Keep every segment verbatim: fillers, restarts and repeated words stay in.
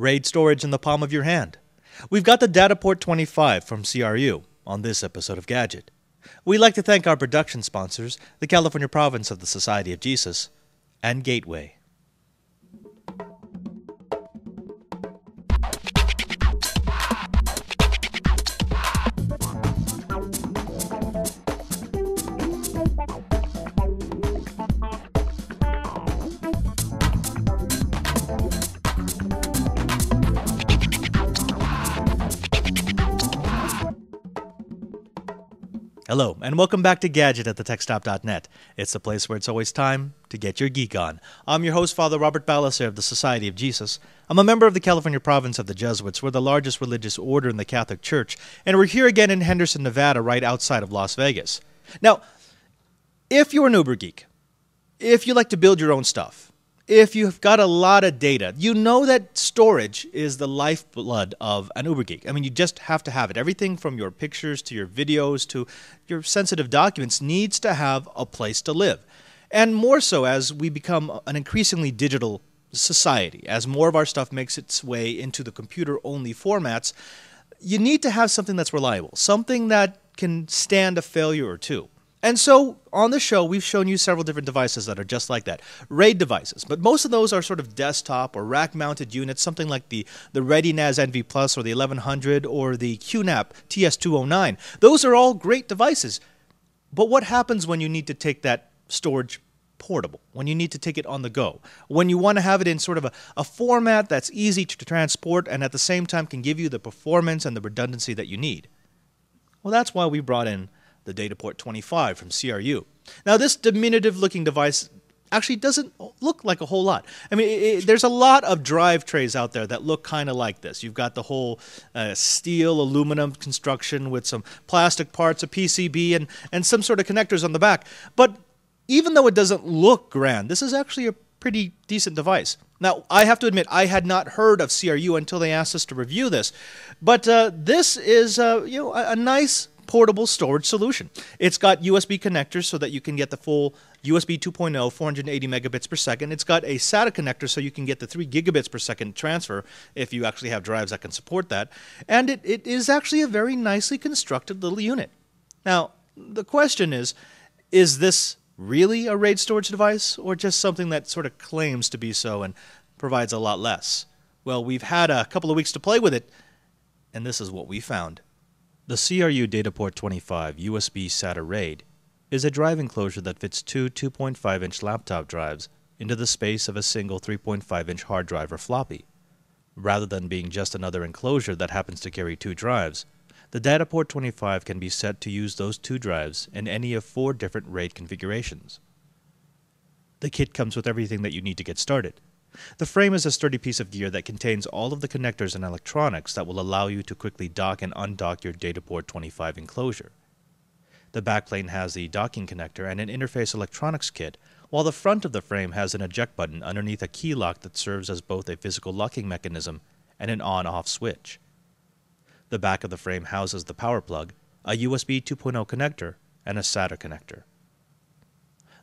RAID storage in the palm of your hand. We've got the DataPort twenty-five from C R U on this episode of Gadget. We'd like to thank our production sponsors, the California Province of the Society of Jesus, and Gateway. Hello, and welcome back to Gadget at the tech stop dot net. It's the place where it's always time to get your geek on. I'm your host, Father Robert Ballecer of the Society of Jesus. I'm a member of the California Province of the Jesuits. We're the largest religious order in the Catholic Church, and we're here again in Henderson, Nevada, right outside of Las Vegas. Now, if you're an Uber geek, if you like to build your own stuff, if you've got a lot of data, you know that storage is the lifeblood of an Uber geek. I mean, you just have to have it. Everything from your pictures to your videos to your sensitive documents needs to have a place to live. And more so as we become an increasingly digital society, as more of our stuff makes its way into the computer-only formats, you need to have something that's reliable, something that can stand a failure or two. And so, on the show, we've shown you several different devices that are just like that. RAID devices, but most of those are sort of desktop or rack-mounted units, something like the, the ReadyNAS N V Plus or the eleven hundred or the QNAP T S two oh nine. Those are all great devices, but what happens when you need to take that storage portable, when you need to take it on the go, when you want to have it in sort of a, a format that's easy to transport and at the same time can give you the performance and the redundancy that you need? Well, that's why we brought in the DataPort twenty-five from C R U. Now, this diminutive-looking device actually doesn't look like a whole lot. I mean, it, it, there's a lot of drive trays out there that look kind of like this. You've got the whole uh, steel, aluminum construction with some plastic parts, a P C B, and, and some sort of connectors on the back. But even though it doesn't look grand, this is actually a pretty decent device. Now, I have to admit, I had not heard of C R U until they asked us to review this. But uh, this is uh, you know, a, a nice portable storage solution. It's got U S B connectors so that you can get the full U S B two point oh, four hundred eighty megabits per second. It's got a SATA connector so you can get the three gigabits per second transfer if you actually have drives that can support that. And it, it is actually a very nicely constructed little unit. Now, the question is, is this really a RAID storage device or just something that sort of claims to be so and provides a lot less? Well, we've had a couple of weeks to play with it, and this is what we found. The C R U DataPort twenty-five U S B SATA RAID is a drive enclosure that fits two 2.5 inch laptop drives into the space of a single three point five inch hard drive or floppy. Rather than being just another enclosure that happens to carry two drives, the DataPort twenty-five can be set to use those two drives in any of four different RAID configurations. The kit comes with everything that you need to get started. The frame is a sturdy piece of gear that contains all of the connectors and electronics that will allow you to quickly dock and undock your DataPort twenty-five enclosure. The backplane has the docking connector and an interface electronics kit, while the front of the frame has an eject button underneath a key lock that serves as both a physical locking mechanism and an on-off switch. The back of the frame houses the power plug, a U S B two point oh connector, and a SATA connector.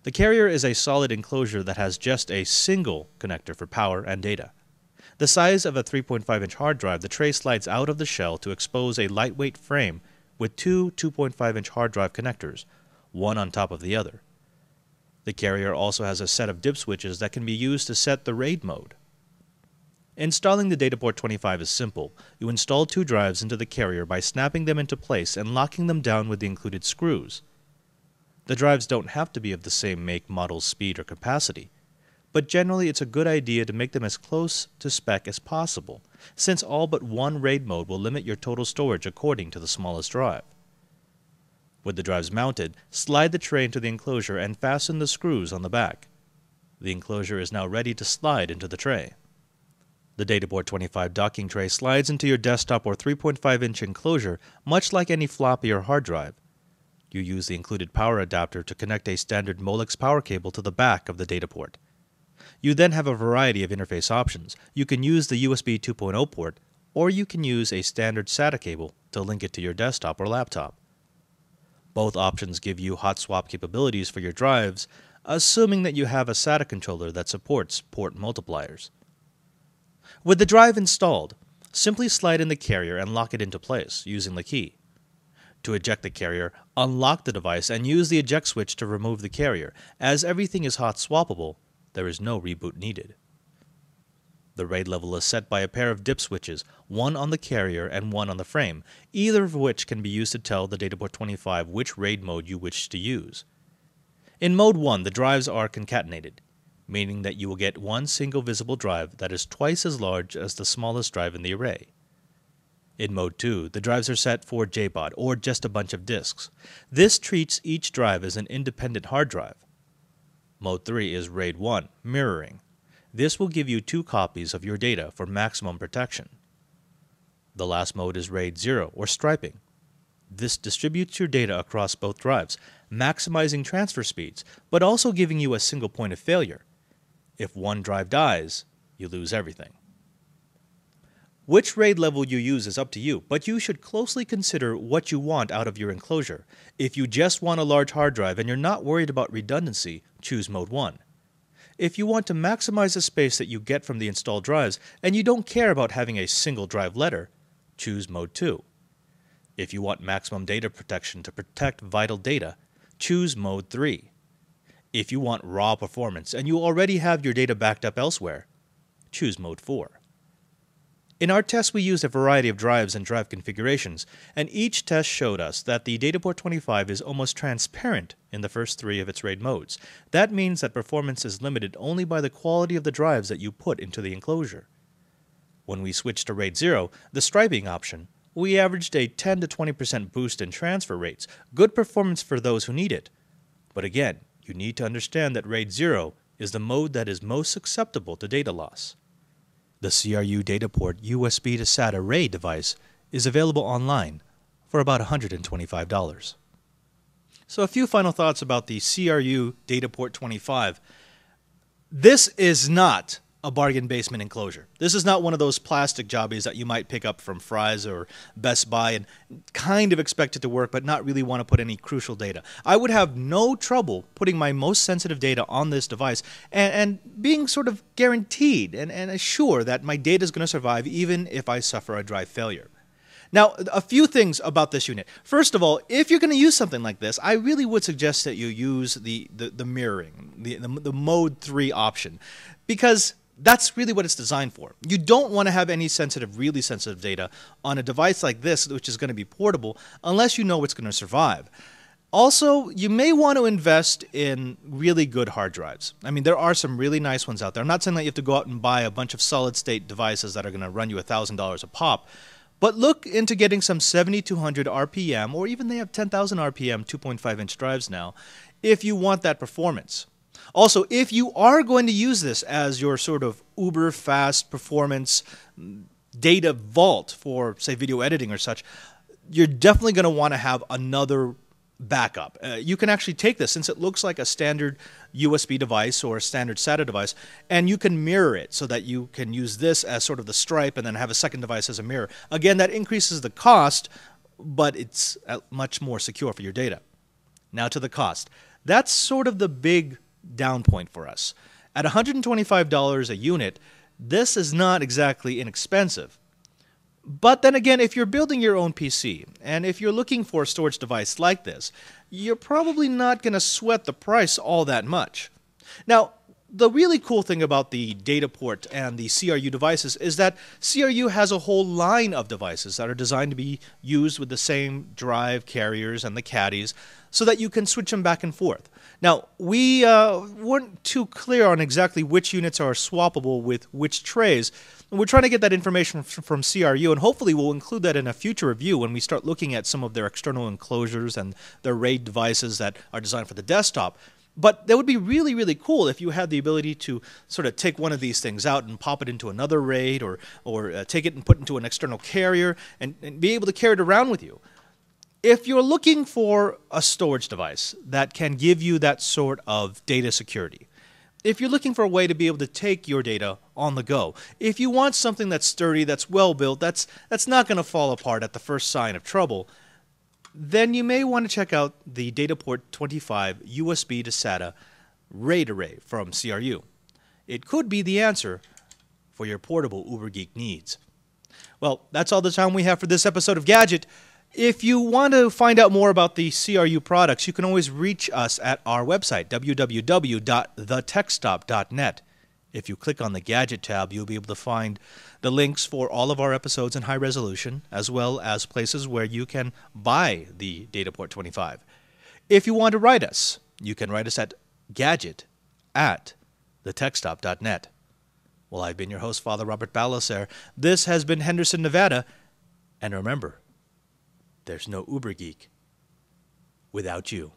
The carrier is a solid enclosure that has just a single connector for power and data. The size of a three point five inch hard drive, the tray slides out of the shell to expose a lightweight frame with two 2.5 inch hard drive connectors, one on top of the other. The carrier also has a set of dip switches that can be used to set the RAID mode. Installing the DataPort twenty-five is simple. You install two drives into the carrier by snapping them into place and locking them down with the included screws. The drives don't have to be of the same make, model, speed, or capacity, but generally it's a good idea to make them as close to spec as possible, since all but one RAID mode will limit your total storage according to the smallest drive. With the drives mounted, slide the tray into the enclosure and fasten the screws on the back. The enclosure is now ready to slide into the tray. The DataPort twenty-five docking tray slides into your desktop or three point five inch enclosure, much like any floppy or hard drive. You use the included power adapter to connect a standard Molex power cable to the back of the DataPort. You then have a variety of interface options. You can use the U S B two point oh port, or you can use a standard SATA cable to link it to your desktop or laptop. Both options give you hot swap capabilities for your drives, assuming that you have a SATA controller that supports port multipliers. With the drive installed, simply slide in the carrier and lock it into place using the key. To eject the carrier, unlock the device and use the eject switch to remove the carrier. As everything is hot swappable, there is no reboot needed. The RAID level is set by a pair of dip switches, one on the carrier and one on the frame, either of which can be used to tell the DataPort twenty-five which RAID mode you wish to use. In mode one, the drives are concatenated, meaning that you will get one single visible drive that is twice as large as the smallest drive in the array. In mode two, the drives are set for J BOD, or just a bunch of disks. This treats each drive as an independent hard drive. Mode three is RAID one, mirroring. This will give you two copies of your data for maximum protection. The last mode is RAID zero, or striping. This distributes your data across both drives, maximizing transfer speeds, but also giving you a single point of failure. If one drive dies, you lose everything. Which RAID level you use is up to you, but you should closely consider what you want out of your enclosure. If you just want a large hard drive and you're not worried about redundancy, choose mode one. If you want to maximize the space that you get from the installed drives and you don't care about having a single drive letter, choose mode two. If you want maximum data protection to protect vital data, choose mode three. If you want raw performance and you already have your data backed up elsewhere, choose mode four. In our test, we used a variety of drives and drive configurations, and each test showed us that the DataPort twenty-five is almost transparent in the first three of its RAID modes. That means that performance is limited only by the quality of the drives that you put into the enclosure. When we switched to RAID zero, the striping option, we averaged a ten to twenty percent boost in transfer rates, good performance for those who need it. But again, you need to understand that RAID zero is the mode that is most susceptible to data loss. The C R U DataPort U S B to SATA RAID device is available online for about one hundred twenty-five dollars. So a few final thoughts about the C R U DataPort twenty-five. This is not a bargain basement enclosure. This is not one of those plastic jobbies that you might pick up from Fry's or Best Buy and kind of expect it to work but not really want to put any crucial data. I would have no trouble putting my most sensitive data on this device and, and being sort of guaranteed and, and assured that my data is going to survive even if I suffer a drive failure. Now, a few things about this unit. First of all, if you're going to use something like this, I really would suggest that you use the, the, the mirroring, the, the, the mode three option, because that's really what it's designed for. You don't want to have any sensitive, really sensitive data on a device like this, which is going to be portable, unless you know it's going to survive. Also, you may want to invest in really good hard drives. I mean, there are some really nice ones out there. I'm not saying that you have to go out and buy a bunch of solid-state devices that are going to run you one thousand dollars a pop, but look into getting some seventy-two hundred R P M, or even they have ten thousand R P M two point five inch drives now, if you want that performance. Also, if you are going to use this as your sort of uber-fast performance data vault for, say, video editing or such, you're definitely going to want to have another backup. Uh, you can actually take this, since it looks like a standard U S B device or a standard SATA device, and you can mirror it so that you can use this as sort of the stripe and then have a second device as a mirror. Again, that increases the cost, but it's much more secure for your data. Now to the cost. That's sort of the big down point for us. At one hundred twenty-five dollars a unit, this is not exactly inexpensive. But then again, if you're building your own P C, and if you're looking for a storage device like this, you're probably not going to sweat the price all that much. Now, the really cool thing about the DataPort and the C R U devices is that C R U has a whole line of devices that are designed to be used with the same drive carriers and the caddies, so that you can switch them back and forth. Now, we uh, weren't too clear on exactly which units are swappable with which trays. We're trying to get that information from C R U, and hopefully we'll include that in a future review when we start looking at some of their external enclosures and their RAID devices that are designed for the desktop. But that would be really, really cool if you had the ability to sort of take one of these things out and pop it into another RAID, or, or uh, take it and put it into an external carrier and, and be able to carry it around with you. If you're looking for a storage device that can give you that sort of data security, if you're looking for a way to be able to take your data on the go, if you want something that's sturdy, that's well-built, that's, that's not going to fall apart at the first sign of trouble, then you may want to check out the DataPort twenty-five U S B to SATA RAID array from C R U. It could be the answer for your portable Uber Geek needs. Well, that's all the time we have for this episode of Gadget. If you want to find out more about the C R U products, you can always reach us at our website, w w w dot the tech stop dot net. If you click on the Gadget tab, you'll be able to find the links for all of our episodes in high resolution, as well as places where you can buy the DataPort twenty-five. If you want to write us, you can write us at gadget at the tech stop dot net. Well, I've been your host, Father Robert Ballecer. This has been Henderson, Nevada. And remember, there's no Uber Geek without you.